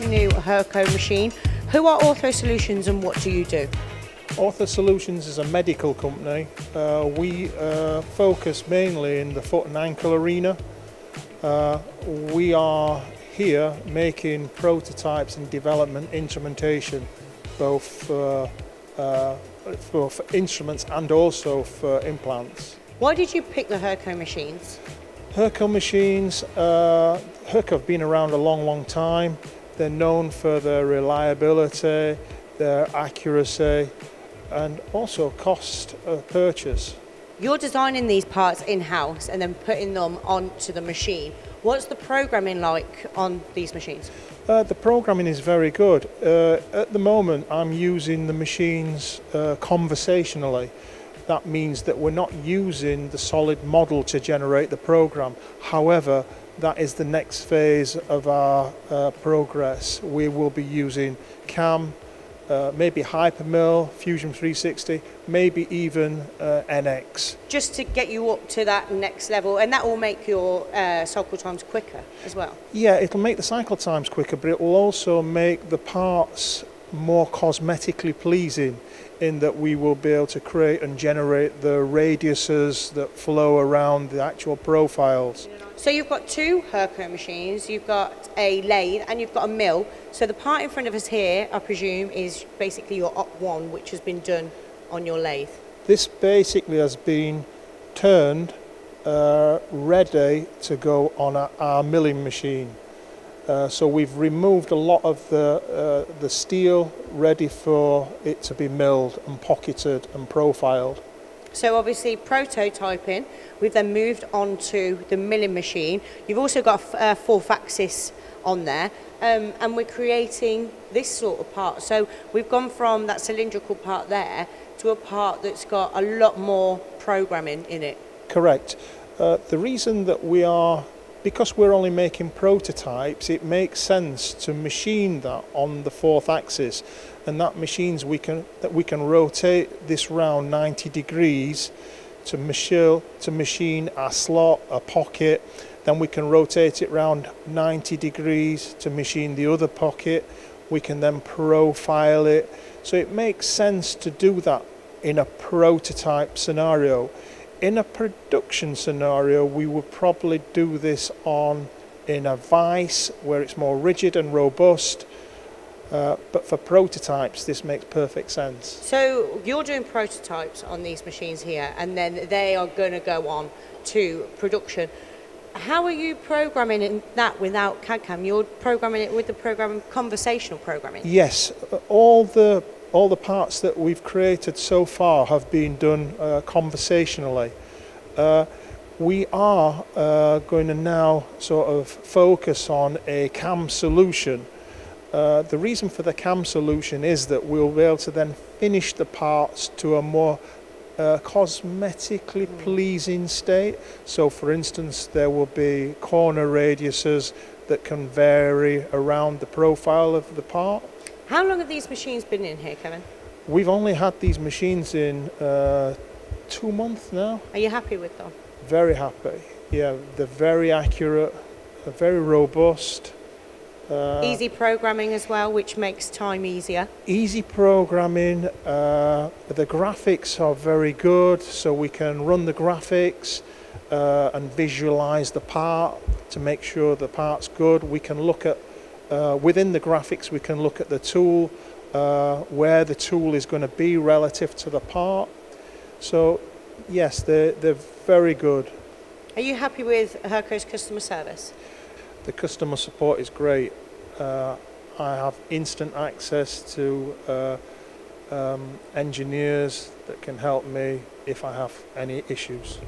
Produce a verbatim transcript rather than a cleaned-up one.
brand new Hurco machine. Who are Ortho Solutions and what do you do? Ortho Solutions is a medical company. Uh, we uh, focus mainly in the foot and ankle arena. Uh, we are here making prototypes and development instrumentation, both uh, uh, for, for instruments and also for implants. Why did you pick the Hurco machines? Hurco machines, uh, Hurco have been around a long, long time. They're known for their reliability, their accuracy, and also cost of purchase. You're designing these parts in-house and then putting them onto the machine. What's the programming like on these machines? Uh, the programming is very good. Uh, at the moment I'm using the machines uh, conversationally. That means that we're not using the solid model to generate the program. However, that is the next phase of our uh, progress. We will be using C A M, Uh, maybe Hypermill, Fusion three sixty, maybe even uh, N X. Just to get you up to that next level, and that will make your uh, cycle times quicker as well? Yeah, it'll make the cycle times quicker, but it will also make the parts more cosmetically pleasing, in that we will be able to create and generate the radiuses that flow around the actual profiles. So you've got two Hurco machines, you've got a lathe and you've got a mill. So the part in front of us here, I presume, is basically your op one, which has been done on your lathe. This basically has been turned, uh, ready to go on a, our milling machine. Uh, so we've removed a lot of the, uh, the steel, ready for it to be milled and pocketed and profiled. So obviously prototyping, we've then moved on to the milling machine. You've also got a fourth axis on there, um, and we're creating this sort of part. So we've gone from that cylindrical part there to a part that's got a lot more programming in it. Correct. Uh, the reason that we are, because we're only making prototypes, it makes sense to machine that on the fourth axis. And that machines we can that we can rotate this round ninety degrees to machine to machine a slot, a pocket. Then we can rotate it round ninety degrees to machine the other pocket. We can then profile it. So it makes sense to do that in a prototype scenario. In a production scenario, we would probably do this on in a vise where it's more rigid and robust. Uh, but for prototypes, this makes perfect sense. So you're doing prototypes on these machines here, and then they are going to go on to production. How are you programming in that without C A D C A M? You're programming it with the program, conversational programming? Yes. All the, all the parts that we've created so far have been done uh, conversationally. Uh, we are uh, going to now sort of focus on a C A M solution. Uh, the reason for the C A M solution is that we'll be able to then finish the parts to a more uh, cosmetically pleasing state. So for instance, there will be corner radiuses that can vary around the profile of the part. How long have these machines been in here, Kevin? We've only had these machines in uh, two months now. Are you happy with them? Very happy. Yeah, they're very accurate, they're very robust. Uh, easy programming as well, which makes time easier. Easy programming, uh, the graphics are very good, so we can run the graphics uh, and visualize the part to make sure the part's good. We can look at, uh, within the graphics, we can look at the tool, uh, where the tool is going to be relative to the part. So yes, they're, they're very good. Are you happy with Hurco's customer service? The customer support is great. Uh, I have instant access to uh, um, engineers that can help me if I have any issues.